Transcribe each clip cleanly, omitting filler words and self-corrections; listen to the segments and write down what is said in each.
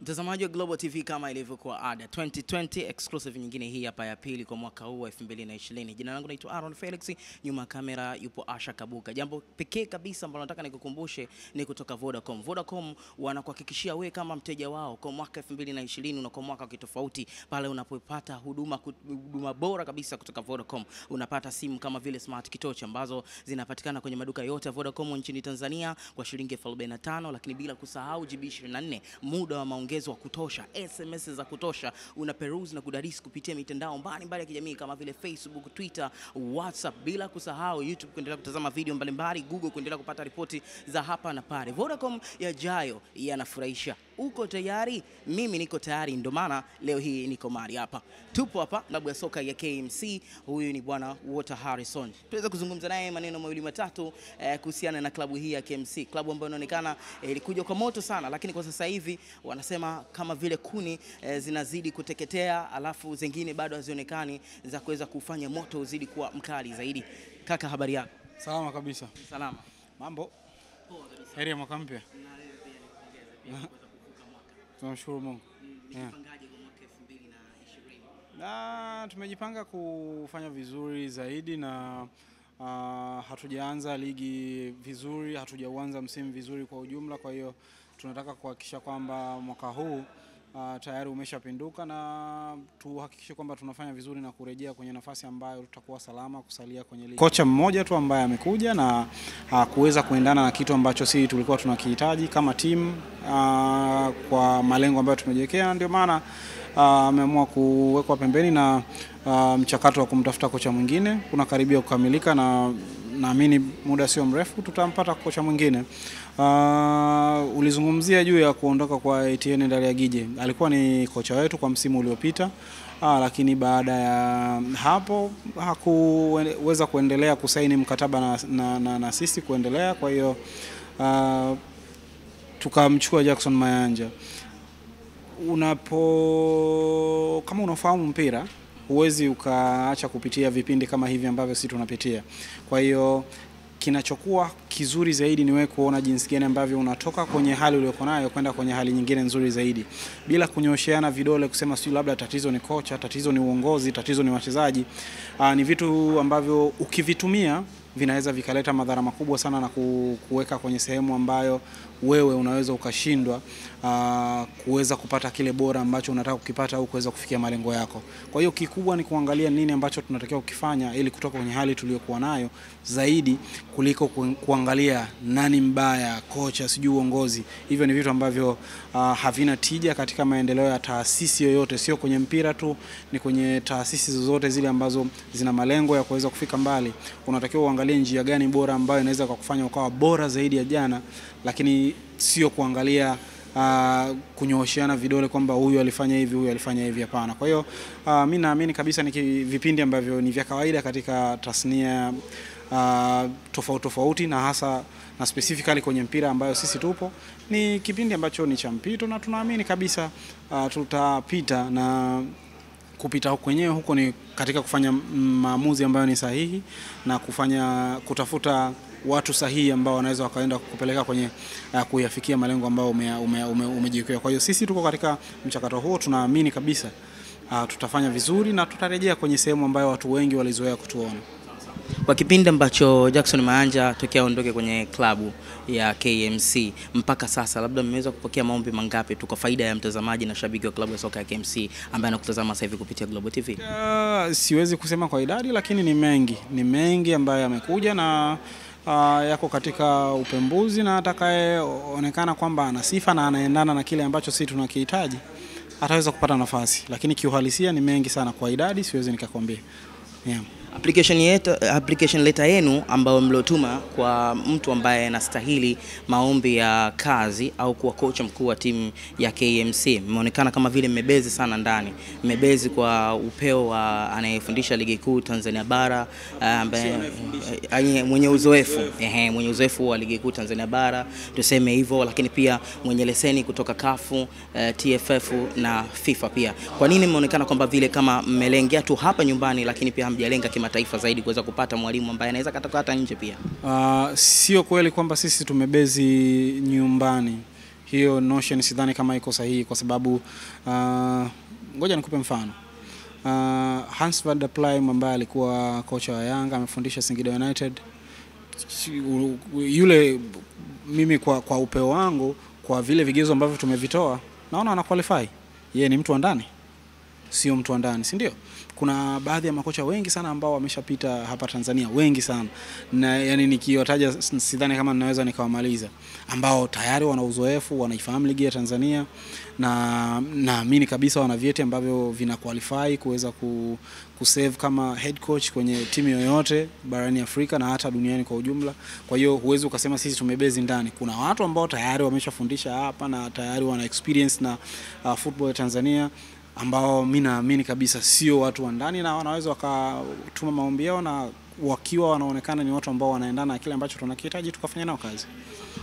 Mtazamaji wa Global TV, kama ilivyokuwa ada, 2020 exclusive nyingine hii hapa ya pili kwa mwaka huu 2020. Jina langu naitwa Aaron Felix, nyuma kamera yupo Asha Kabuga. Jambo pekee kabisa ambalo nataka nikukumbushe ni kutoka Vodacom. Vodacom wanakuhakikishia wewe kama mteja wao kwa mwaka 2020 na kwa mwaka kitofauti pale unapopata huduma bora kabisa kutoka Vodacom. Unapata simu kama vile Smart Kitochi ambazo zinapatikana kwenye maduka yote ya Vodacom nchini Tanzania kwa shilingi 45, lakini bila kusahau GB24, muda wa maongezo wa kutosha, SMS za kutosha, una peruse na kudarisi kupitia mitandao mbalimbali ya kijamii kama vile Facebook, Twitter, WhatsApp, bila kusahau YouTube kuendelea kutazama video mbalimbali, Google kuendelea kupata ripoti za hapa na pale. Vodacom yajayo yanafurahisha. Uko tayari? Mimi niko tayari, ndio maana leo hii niko mahali hapa. Tupo hapa klabu ya soka ya KMC. Huyu ni bwana Walter Harrison. Tuweza kuzungumza naye maneno mawili matatu kuhusiana na klabu hii ya KMC. Klabu ambayo inaonekana ilikuja kwa moto sana, lakini kwa sasa hivi wanasema kama vile kuni zinazidi kuteketea, alafu zingine bado hazionekani za kuweza kufanya moto uzidi kuwa mkali zaidi. Kaka, habari yako? Salama kabisa. Salama. Mambo? Poa kabisa. Heri ya mwaka mpya. Na leo pia nikupongeze pia kwa kuvuka mwaka. Tunamshukuru Mungu. Mjipangaje kwa mwaka 2020? Na tumejipanga kufanya vizuri zaidi na hatujaanza ligi vizuri, hatujaanza msimu vizuri kwa ujumla, kwa hiyo tunataka kuhakikisha kwamba mwaka huu tayari umeshapinduka na tuhakikishe kwamba tunafanya vizuri na kurejea kwenye nafasi ambayo tutakuwa salama kusalia kwenye ligi. Kocha mmoja tu ambaye amekuja na kuweza kuendana na kitu ambacho sisi tulikuwa tunakihitaji kama timu kwa malengo ambayo tumejiwekea, ndio maana ameamua kuwekwa pembeni na mchakato wa kumtafuta kocha mwingine unakaribia kukamilika na naamini muda sio mrefu tutampata kocha mwingine. Ulizungumzia juu ya kuondoka kwa Etienne Ndaliagije. Alikuwa ni kocha wetu kwa msimu uliopita, lakini baada ya hapo hakuweza kuendelea kusaini mkataba na sisi kuendelea, kwa hiyo tukamchukua Jackson Mayanja. Kama unafahamu mpira, huwezi ukaacha kupitia vipindi kama hivi ambavyo sisi tunapitia. Kwa hiyo kinachokuwa kizuri zaidi ni wewe kuona jinsi gani ambavyo unatoka kwenye hali uliyokuwa nayo kwenda kwenye hali nyingine nzuri zaidi, bila kunyosheana vidole kusema sio labda tatizo ni kocha, tatizo ni uongozi, tatizo ni wachezaji. Ni vitu ambavyo ukivitumia vinaweza vikaleta madhara makubwa sana na kuweka kwenye sehemu ambayo wewe unaweza ukashindwa kuweza kupata kile bora ambacho unataka kukipata au kuweza kufikia malengo yako. Kwa hiyo kikubwa ni kuangalia nini ambacho tunatakiwa kukifanya ili kutoka kwenye hali tuliyokuwa nayo zaidi kuliko kuangalia nani mbaya, kocha, sijui uongozi. Hivyo ni vitu ambavyo havina tija katika maendeleo ya taasisi yoyote, sio kwenye mpira tu, ni kwenye taasisi zozote zile ambazo zina malengo ya kuweza kufika mbali. Unatakiwa njia gani bora ambayo inaweza kukufanya ukawa bora zaidi ya jana, lakini sio kuangalia kunyoosheana vidole kwamba huyu alifanya hivi, huyu alifanya hivi, hapana. Kwa hiyo mimi naamini kabisa ni vipindi ambavyo ni vya kawaida katika tasnia tofauti na hasa na specifically kwenye mpira ambayo sisi tupo, ni kipindi ambacho ni cha mpito na tunaamini kabisa tutapita na kupita kwenyewe huko ni katika kufanya maamuzi ambayo ni sahihi na kutafuta watu sahihi ambao wanaweza wakaenda kupeleka kwenye kuyafikia malengo ambayo umejiwekea. Kwa hiyo sisi tuko katika mchakato huo, tunaamini kabisa tutafanya vizuri na tutarejea kwenye sehemu ambayo watu wengi walizoea kutuona. Kwa kipindi ambacho Jackson Mayanja tokea ondoke kwenye klabu ya KMC mpaka sasa, labda mmeweza kupokea maombi mangapi tu kwa faida ya mtazamaji na shabiki wa klabu ya soka ya KMC ambaye anakutazama sasa hivi kupitia Global TV? Siwezi kusema kwa idadi, lakini ni mengi ambayo yamekuja na yako katika upembuzi, na atakayeonekana kwamba ana sifa na anaendana na kile ambacho sisi tunakihitaji ataweza kupata nafasi, lakini kiuhalisia ni mengi sana, kwa idadi siwezi nikakwambia. Yeah. Application letter yenu ambayo mliotuma kwa mtu ambaye anastahili maombi ya kazi au kuwa kocha mkuu wa timu ya KMC, mmeonekana kama vile mmebezi sana ndani, mmebezi kwa upeo wa anayefundisha ligi kuu Tanzania bara, ambaye mwenye uzoefu wa ligi kuu Tanzania bara, tuseme hivyo, lakini pia mwenye leseni kutoka CAF, TFF na FIFA pia. Kwa nini mmeonekana kwamba vile kama mmelengea tu hapa nyumbani lakini pia hamjalenga kimataifa zaidi kuweza kupata mwalimu ambaye anaweza katoka hata nje pia? Sio kweli kwamba sisi tumebezi nyumbani. hiyo notion sidhani kama iko sahihi kwa sababu ngoja nikupe mfano. Hans Bader Prime ambaye alikuwa kocha wa Yanga amefundisha Singida United. Yule mimi kwa upeo wangu, kwa vile vigezo ambavyo tumevitoa, naona ana qualify. Yeye ni mtu wa ndani, sio mtu wa ndani, si ndio? Kuna baadhi ya makocha wengi sana ambao wameshapita hapa Tanzania, wengi sana. Na yani nikiwataja sidhani kama ninaweza nikawamaliza. Ambao tayari wana uzoefu, wanaifahamu ligi ya Tanzania na naamini kabisa wana vyeti ambavyo vina qualify kuweza kusave kama head coach kwenye timu yoyote barani Afrika na hata duniani kwa ujumla. Kwa hiyo huwezi ukasema sisi tumebezi ndani. Kuna watu ambao tayari wameshafundisha hapa na tayari wana experience na football ya Tanzania, ambao mimi naamini kabisa sio watu wa ndani na wanaweza wakatuma maombi yao na wakiwa wanaonekana ni watu ambao wanaendana na kile ambacho tunakihitaji tukafanya nao kazi.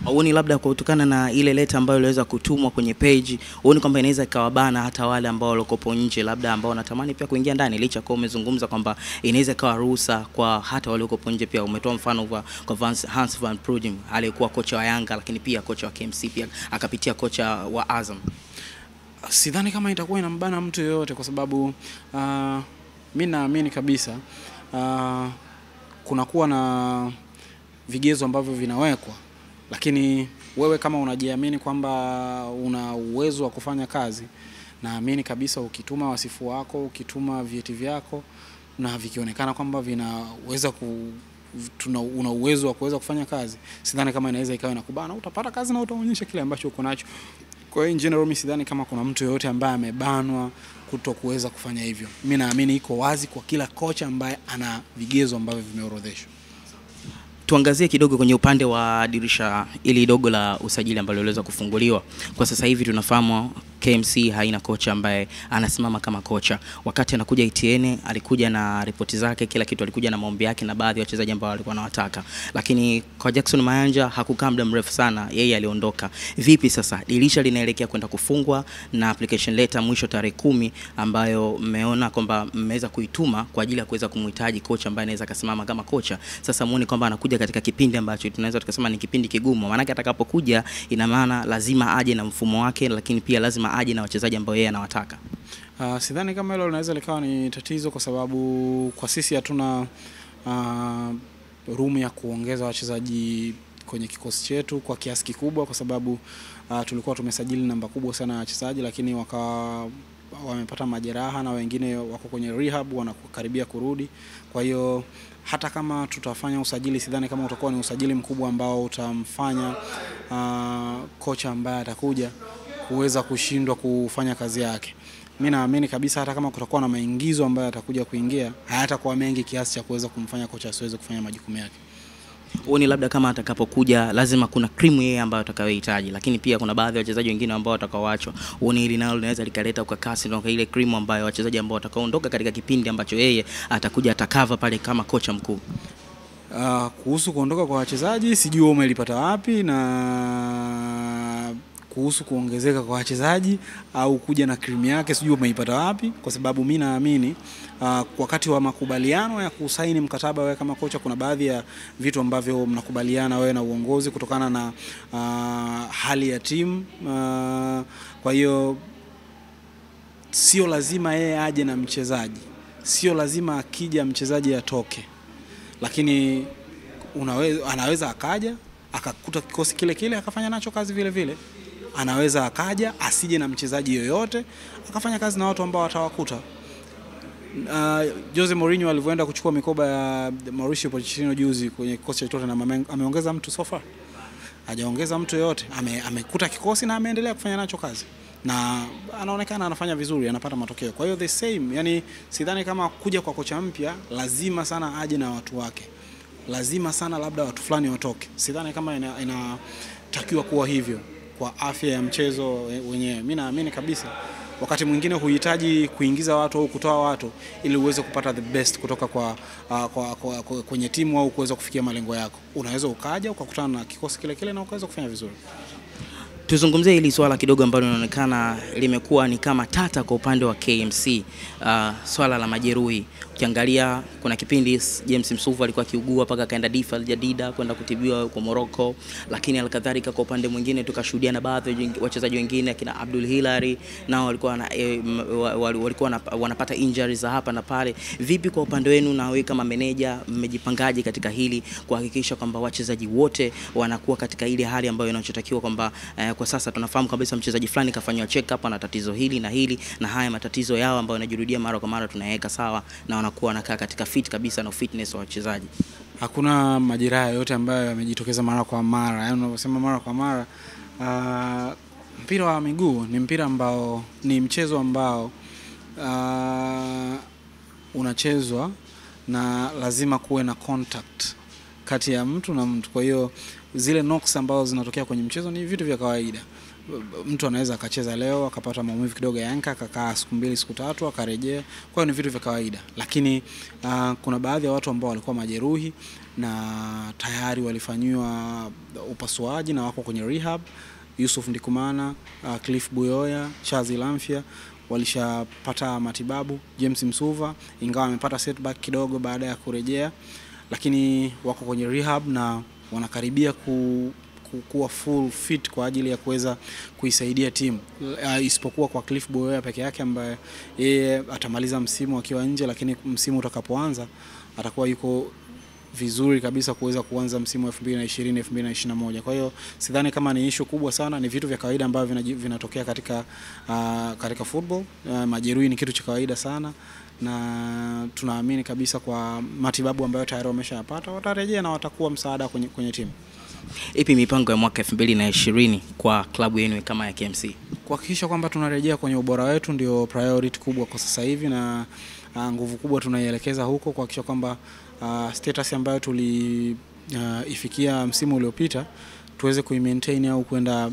Huoni labda kwa kutokana na ile leta ambayo inaweza kutumwa kwenye page, huoni kwamba inaweza ikawabana hata wale ambao walikopo nje labda ambao wanatamani pia kuingia ndani, licha kwa umezungumza kwamba inaweza ikawa ruhusa kwa hata wale walikopo nje? Pia umetoa mfano kwa Hans Van Prudem aliyekuwa kocha wa Yanga lakini pia kocha wa KMC, pia akapitia kocha wa Azam. Sidhani kama itakuwa inambana mtu yoyote kwa sababu mimi naamini kabisa kuna kuwa na vigezo ambavyo vinawekwa, lakini wewe kama unajiamini kwamba una uwezo wa kufanya kazi, naamini kabisa ukituma wasifu wako, ukituma vyeti vyako na vikionekana kwamba vinaweza una uwezo wa kuweza kufanya kazi, sidhani kama inaweza ikawa inakubana. Utapata kazi na utaonyesha kile ambacho uko nacho. Kwa hiyo in general mimi sidhani kama kuna mtu yoyote ambaye amebanwa kutokuweza kufanya hivyo. Mimi naamini iko wazi kwa kila kocha ambaye ana vigezo ambavyo vimeorodheshwa. Tuangazie kidogo kwenye upande wa dirisha ili dogo la usajili ambalo liliweza kufunguliwa. Kwa sasa hivi tunafahamu KMC haina kocha ambaye anasimama kama kocha. Wakati anakuja ETN alikuja na ripoti zake, kila kitu, alikuja na maombi yake na baadhi ya wachezaji ambao walikuwa wanawataka. Lakini kwa Jackson Mayanja hakukaa muda mrefu sana, yeye aliondoka. Vipi sasa dirisha linaelekea kwenda kufungwa na application letter mwisho tarehe 10 ambayo mmeona kwamba mmeweza kuituma kwa ajili ya kuweza kumhitaji kocha ambaye anaweza kasimama kama kocha. Sasa muone kwamba anakuja katika kipindi ambacho tunaweza tukasema ni kipindi kigumu, maana atakapokuja ina maana lazima aje na mfumo wake, lakini pia lazima aje na wachezaji ambao yeye anawataka. Sidhani kama hilo linaweza likawa ni tatizo kwa sababu kwa sisi hatuna room ya kuongeza wachezaji kwenye kikosi chetu kwa kiasi kikubwa kwa sababu tulikuwa tumesajili namba kubwa sana ya wachezaji lakini wamepata majeraha na wengine wako kwenye rehab wanakaribia kurudi. Kwa hiyo hata kama tutafanya usajili sidhani kama utakuwa ni usajili mkubwa ambao utamfanya kocha ambaye atakuja uweza kushindwa kufanya kazi yake. Mimi naamini kabisa hata kama kutakuwa na maingizo ambayo atakuja kuingia, hayatakuwa mengi kiasi cha kuweza kumfanya kocha asiweze kufanya majukumu yake. Huoni labda kama atakapokuja lazima kuna krimu yeye ambayo atakayohitaji, lakini pia kuna baadhi ya wachezaji wengine ambao watakaoachwa. Huoni hili nalo linaweza likaleta ukakasi na ile krimu ambayo wachezaji ambao watakaoondoka katika kipindi ambacho yeye atakuja atakava pale kama kocha mkuu? Kuhusu kuondoka kwa wachezaji sijui umelipata wapi, na kuhusu kuongezeka kwa wachezaji au kuja na krimu yake sijui umeipata wapi kwa sababu mimi naamini wakati wa makubaliano ya kusaini mkataba wewe kama kocha kuna baadhi ya vitu ambavyo mnakubaliana wewe na uongozi kutokana na hali ya timu. Kwa hiyo sio lazima yeye aje na mchezaji, sio lazima akija mchezaji atoke, lakini anaweza akaja akakuta kikosi kile kile akafanya nacho kazi vile vile. Anaweza akaja asije na mchezaji yoyote akafanya kazi na watu ambao watawakuta. Jose Mourinho alivyoenda kuchukua mikoba ya Mauricio Pochettino juzi kwenye kikosi cha Tottenham, ameongeza mtu sofa? Hajaongeza mtu yoyote. Amekuta kikosi na ameendelea kufanya nacho kazi na anaonekana anafanya vizuri, anapata matokeo. Kwa hiyo the same, yani sidhani kama kuja kwa kocha mpya lazima sana aje na watu wake, lazima sana labda watu fulani watoke. Sidhani kama inatakiwa kuwa hivyo kwa afya ya mchezo wenyewe. Mimi naamini kabisa wakati mwingine huhitaji kuingiza watu au kutoa watu ili uweze kupata the best kutoka kwenye timu au kuweza kufikia malengo yako. Unaweza ukaja ukakutana na kikosi kile kile na ukaweza kufanya vizuri. Tuzungumzie hili swala kidogo ambalo linaonekana limekuwa ni kama tata kwa upande wa KMC, swala la majeruhi. Ukiangalia kuna kipindi James Msuvu alikuwa akiugua paka kaenda DFA Jadida kwenda kutibiwa kwa Morocco, lakini alikadhalika kwa upande mwingine tukashuhudia na baadhi ya wachezaji wengine kina Abdul Hilary nao walikuwa wanapata injuries za hapa na pale. Vipi kwa upande wenu na wewe kama manager, mmejipangaje katika hili kuhakikisha kwamba wachezaji wote wanakuwa katika ile hali ambayo inachotakiwa kwamba kwa sasa tunafahamu kabisa mchezaji fulani kafanywa check up ana tatizo hili na hili na haya matatizo yao ambayo yanajirudia mara kwa mara tunayaweka sawa na wanakuwa wanakaa katika fit kabisa na fitness wa wachezaji. Hakuna majeraha yote ambayo yamejitokeza mara kwa mara. Yaani unaposema mara kwa mara, mpira wa miguu ni mpira ambao ni mchezo ambao unachezwa na lazima kuwe na contact kati ya mtu na mtu. Kwa hiyo zile knocks ambazo zinatokea kwenye mchezo ni vitu vya kawaida. Mtu anaweza akacheza leo akapata maumivu kidogo ya anka, akakaa siku mbili siku tatu akarejea. Kwa hiyo ni vitu vya kawaida, lakini kuna baadhi ya watu ambao walikuwa majeruhi na tayari walifanywa upasuaji na wako kwenye rehab. Yusuf Ndikumana, Cliff Buyoya, Chazi Lamfia walishapata matibabu. James Msuva ingawa amepata setback kidogo baada ya kurejea, lakini wako kwenye rehab na wanakaribia kuwa full fit kwa ajili ya kuweza kuisaidia timu. Isipokuwa kwa Cliff Buyoya peke yake ambaye yeye atamaliza msimu akiwa nje, lakini msimu utakapoanza atakuwa yuko vizuri kabisa kuweza kuanza msimu wa 2020 2021. Kwa hiyo sidhani kama ni issue kubwa sana, ni vitu vya kawaida ambavyo vinatokea katika football. Majeruhi ni kitu cha kawaida sana na tunaamini kabisa kwa matibabu ambayo tayari wameshayapata watarejea na watakuwa msaada kwenye timu. Ipi mipango ya mwaka 2020 kwa klabu yenu kama ya KMC? Kuhakikisha kwamba tunarejea kwenye ubora wetu ndio priority kubwa kwa sasa hivi, na nguvu kubwa tunaielekeza huko kuhakikisha kwamba status ambayo tuliifikia msimu uliopita tuweze kuimaintain au kwenda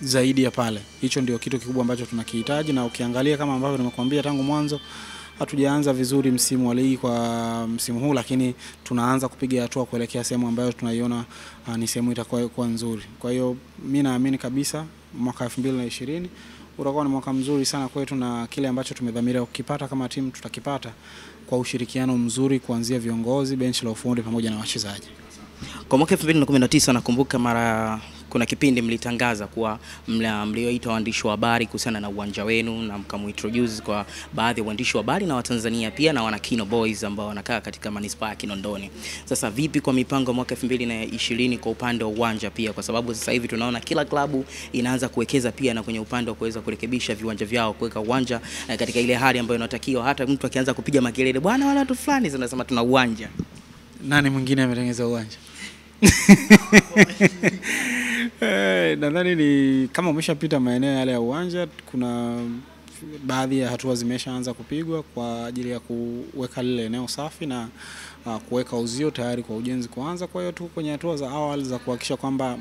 zaidi ya pale. Hicho ndio kitu kikubwa ambacho tunakihitaji, na ukiangalia kama ambavyo nimekuambia tangu mwanzo, hatujaanza vizuri msimu wa ligi kwa msimu huu, lakini tunaanza kupiga hatua kuelekea sehemu ambayo tunaiona ni sehemu itakuwa nzuri. Kwa hiyo mimi naamini kabisa mwaka 2020 utakuwa ni mwaka mzuri sana kwetu, na kile ambacho tumedhamiria kukipata kama timu tutakipata kwa ushirikiano mzuri kuanzia viongozi, benchi la ufundi pamoja na wachezaji. Kwa mwaka 2019 nakumbuka mara kuna kipindi mlitangaza kuwa mlioita waandishi wa habari kuhusiana na uwanja wenu na mkamuintroduce kwa baadhi ya waandishi wa habari na Watanzania pia na wana Kino Boys ambao wanakaa katika manispaa ya Kinondoni. Sasa vipi kwa mipango mwaka 2020 kwa upande wa uwanja pia, kwa sababu sasa hivi tunaona kila klabu inaanza kuwekeza pia na kwenye upande wa kuweza kurekebisha viwanja vyao, kuweka uwanja katika ile hali ambayo inatakiwa. Hata mtu akianza kupiga makelele bwana wala watu fulani zinasema tuna uwanja. Nani mwingine ametengeneza uwanja? Nadhani ni kama umeshapita maeneo yale ya uwanja, kuna baadhi ya hatua zimeshaanza kupigwa kwa ajili ya kuweka lile eneo safi na kuweka uzio tayari kwa ujenzi kuanza. Kwa hiyo tuko kwenye hatua za awali za kuhakikisha kwamba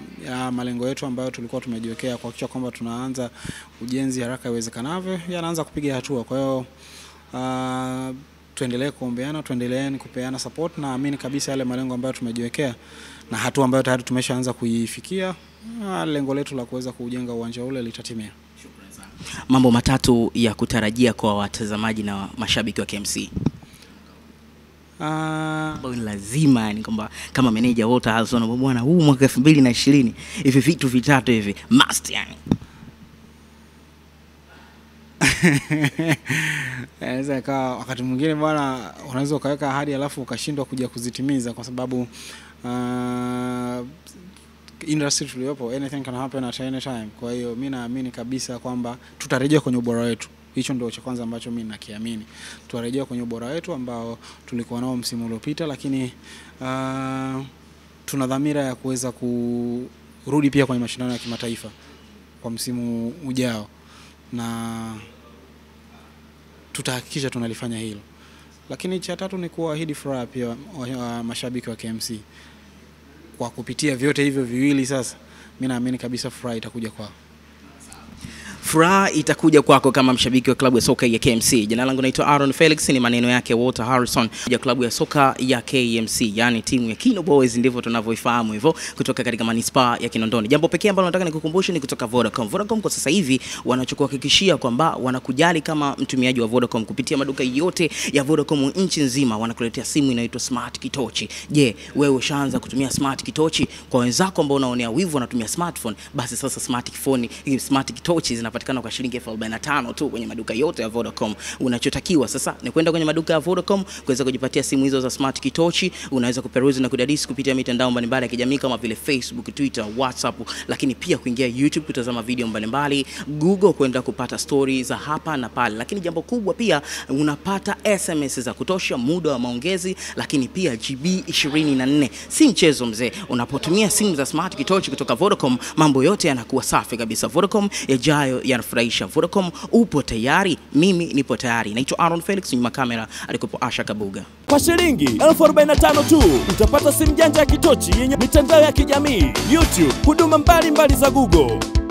malengo yetu ambayo tulikuwa tumejiwekea kuhakikisha kwamba tunaanza ujenzi haraka iwezekanavyo yanaanza kupiga hatua. Kwa hiyo tuendelee kuombeana, tuendelee kupeana support, na amini kabisa yale malengo ambayo tumejiwekea na hatua ambayo tayari tumeshaanza kuifikia, lengo letu la kuweza kujenga uwanja ule litatimia. Mambo matatu ya kutarajia kwa watazamaji na mashabiki wa KMC. Bwana lazima ni kwamba kama manager Walter Harrison bwana huu mwaka 2020 hivi vitu vitatu hivi must yani. Naweza kwa wakati mwingine bwana unaweza ukaweka ahadi alafu ukashindwa kuja kuzitimiza kwa sababu industry tuliopo anything can happen at any time. Kwa hiyo mimi naamini kabisa kwamba tutarejea kwenye ubora wetu. Hicho ndio cha kwanza ambacho mimi nakiamini. Tutarejea kwenye ubora wetu ambao tulikuwa nao msimu uliopita, lakini tuna dhamira ya kuweza kurudi pia kwenye mashindano ya kimataifa kwa msimu ujao, na tutahakikisha tunalifanya hilo. Lakini cha tatu ni kuahidi furaha pia mashabiki wa KMC. Kwa kupitia vyote hivyo viwili sasa mimi naamini kabisa furaha itakuja kwao. furaha itakuja kwako kama mshabiki wa klabu ya soka ya KMC. Jina langu naitwa Aaron Felix, ni maneno yake Walter Harrison ya klabu ya soka ya KMC, yani timu ya Kino Boys, ndivyo tunavyoifahamu hivyo, kutoka katika manispaa ya Kinondoni. Jambo pekee ambalo nataka nikukumbushe ni kutoka Vodacom. Vodacom kwa sasa hivi wanachokuhakikishia kwamba wanakujali kama mtumiaji wa Vodacom kupitia maduka yote ya Vodacom nchi nzima, wanakuletea simu inaitwa Smart Kitochi. Je, wewe ushaanza kutumia Smart Kitochi? Kwa wenzako ambao unaonea wivu wanatumia smartphone, basi sasa smartphone hizi Smart Kitochi zinapatikana kwa shilingi 45 tu kwenye maduka yote ya Vodacom. Unachotakiwa sasa ni kwenda kwenye maduka ya Vodacom kuweza kujipatia simu hizo za Smart Kitochi. Unaweza kuperuzi na kudadisi kupitia mitandao mbalimbali ya kijamii kama vile Facebook, Twitter, WhatsApp, lakini pia kuingia YouTube kutazama video mbalimbali, Google kwenda kupata stories za hapa na pale. Lakini jambo kubwa pia unapata SMS za kutosha, muda wa maongezi, lakini pia GB 24. Si mchezo mzee. Unapotumia simu za Smart Kitochi kutoka Vodacom, mambo yote yanakuwa safi kabisa. Vodacom yajayo yanafurahisha. Vodacom upo tayari? Mimi nipo tayari. Naitwa Aaron Felix, nyuma kamera alikupo Asha Kabuga. Kwa shilingi 1045 tu utapata simu janja ya Kitochi yenye mitandao ya kijamii, YouTube, huduma mbalimbali za Google.